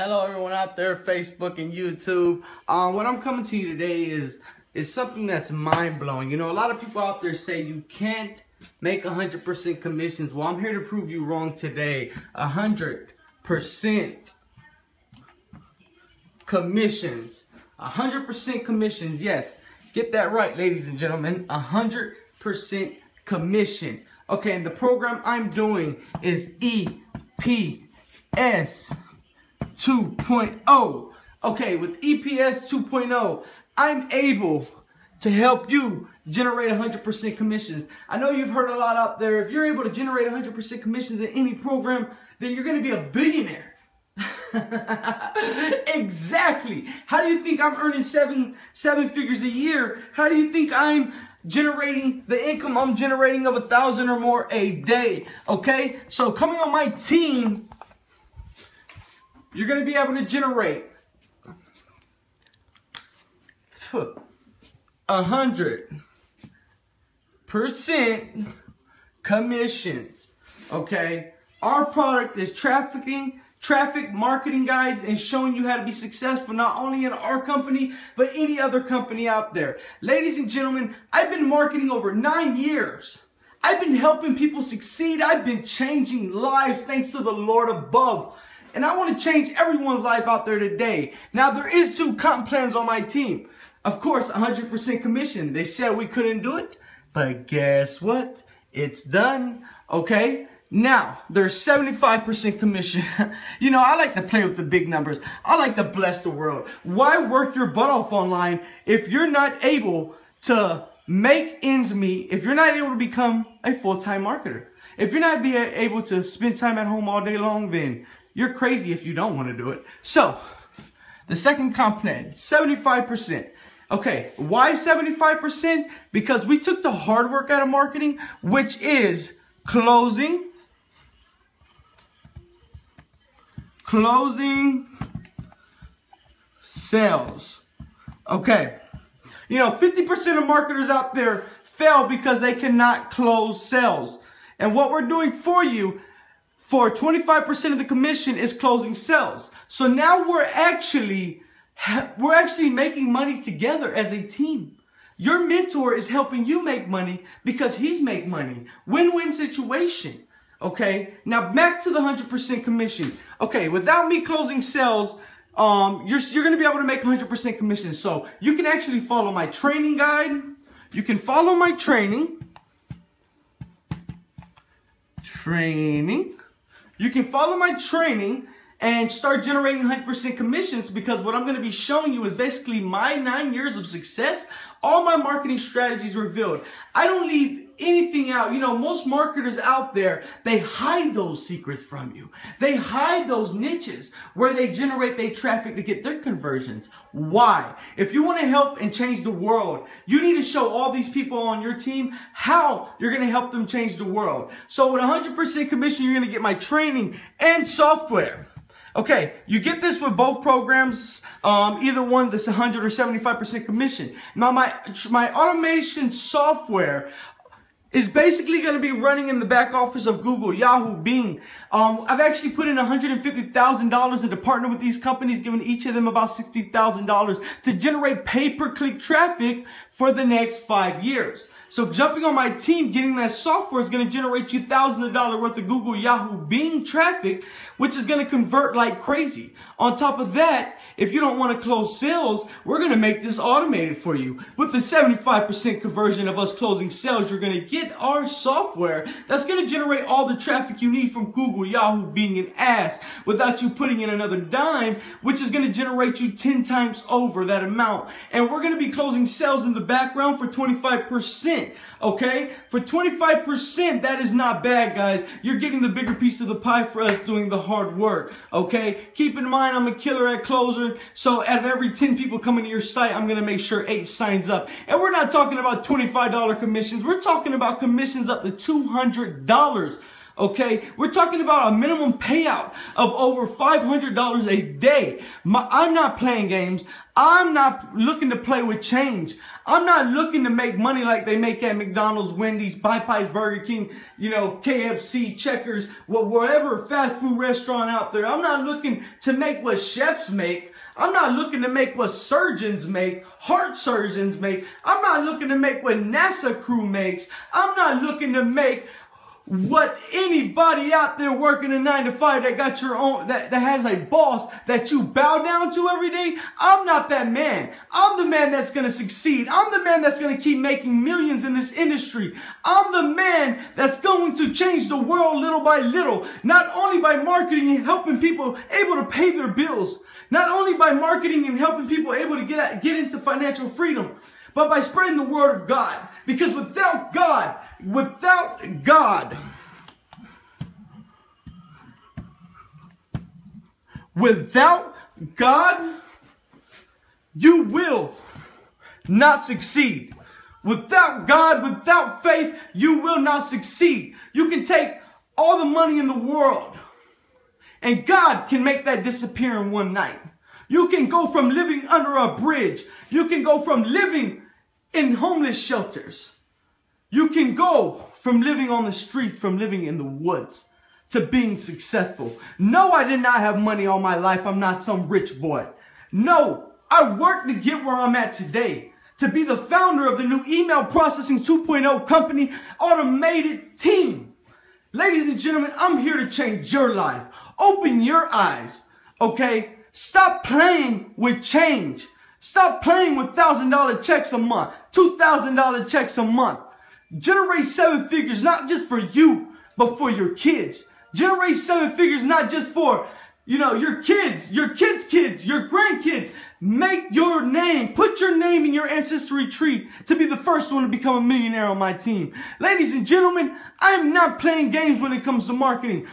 Hello everyone out there, Facebook and YouTube. What I'm coming to you today is something that's mind-blowing. You know, a lot of people out there say you can't make 100% commissions. Well, I'm here to prove you wrong today. 100% commissions. 100% commissions, yes. Get that right, ladies and gentlemen. 100% commission. Okay, and the program I'm doing is EPS 2.0. Okay, with EPS 2.0, I'm able to help you generate 100% commissions. I know you've heard a lot out there. If you're able to generate 100% commissions in any program, then you're going to be a billionaire. Exactly. How do you think I'm earning seven figures a year? How do you think I'm generating the income I'm generating of 1,000 or more a day? Okay, so coming on my team, you're going to be able to generate 100% commissions. Okay, our product is traffic marketing guides and showing you how to be successful, not only in our company but any other company out there. Ladies and gentlemen, I've been marketing over 9 years. I've been helping people succeed. I've been changing lives, thanks to the Lord above. And I want to change everyone's life out there today. Now, there is 2 comp plans on my team. Of course, 100% commission. They said we couldn't do it, but guess what? It's done. Okay. Now, there's 75% commission. You know, I like to play with the big numbers. I like to bless the world. Why work your butt off online if you're not able to make ends meet, if you're not able to become a full-time marketer? If you're not able to spend time at home all day long, then you're crazy if you don't want to do it. So, the second comp plan, 75%. Okay, why 75%? Because we took the hard work out of marketing, which is closing sales. Okay, you know, 50% of marketers out there fail because they cannot close sales. And what we're doing for you for 25% of the commission is closing sales. So now we're actually making money together as a team. Your mentor is helping you make money because he's making money. Win-win situation. Okay, now back to the 100% commission. Okay, without me closing sales, you're going to be able to make 100% commission. So you can actually follow my training guide. You can follow my training. You can follow my training and start generating 100% commissions, because what I'm going to be showing you is basically my 9 years of success, all my marketing strategies revealed. I don't leave anything out. You know, most marketers out there, they hide those secrets from you. They hide those niches where they generate their traffic to get their conversions. Why? If you want to help and change the world, you need to show all these people on your team how you're going to help them change the world. So with 100% commission, you're going to get my training and software. Okay, you get this with both programs, either one that's 100 or 75% commission. Now, my automation software is basically going to be running in the back office of Google, Yahoo, Bing. I've actually put in $150,000 into partner with these companies, giving each of them about $60,000 to generate pay-per-click traffic for the next 5 years. So jumping on my team, getting that software is going to generate you $1,000 worth of Google, Yahoo, Bing traffic, which is going to convert like crazy. On top of that, if you don't want to close sales, we're going to make this automated for you. With the 75% conversion of us closing sales, you're going to get our software that's going to generate all the traffic you need from Google, Yahoo, Bing, and Ask without you putting in another dime, which is going to generate you 10 times over that amount. And we're going to be closing sales in the background for 25%. Okay, for 25%, that is not bad, guys. You're getting the bigger piece of the pie for us doing the hard work. Okay, keep in mind, I'm a killer at closer, so out of every 10 people coming to your site, I'm gonna make sure 8 signs up. And we're not talking about $25 commissions. We're talking about commissions up to $200. Okay, we're talking about a minimum payout of over $500 a day. I'm not playing games. I'm not looking to play with change. I'm not looking to make money like they make at McDonald's, Wendy's, Popeyes, Burger King, you know, KFC, Checkers, whatever fast food restaurant out there. I'm not looking to make what chefs make. I'm not looking to make what surgeons make, heart surgeons make. I'm not looking to make what NASA crew makes. I'm not looking to make what anybody out there working a 9-to-5 that got your own, that has a boss that you bow down to every day. I'm not that man. I'm the man that's going to succeed. I'm the man that's going to keep making millions in this industry. I'm the man that's going to change the world little by little, not only by marketing and helping people able to pay their bills, not only by marketing and helping people able to get into financial freedom, but by spreading the word of God. Because without God, you will not succeed. Without God, without faith, you will not succeed. You can take all the money in the world, and God can make that disappear in one night. You can go from living under a bridge. You can go from living in homeless shelters. You can go from living on the street, from living in the woods, to being successful. No, I did not have money all my life. I'm not some rich boy. No, I worked to get where I'm at today, to be the founder of the new email processing 2.0 company, Automated Team. Ladies and gentlemen, I'm here to change your life. Open your eyes, okay? Stop playing with change. Stop playing with $1,000 checks a month, $2,000 checks a month. Generate seven figures, not just for you, but for your kids. Generate seven figures, not just for, you know, your kids, your kids' kids, your grandkids. Make your name, put your name in your ancestry tree to be the first one to become a millionaire on my team. Ladies and gentlemen, I am not playing games when it comes to marketing.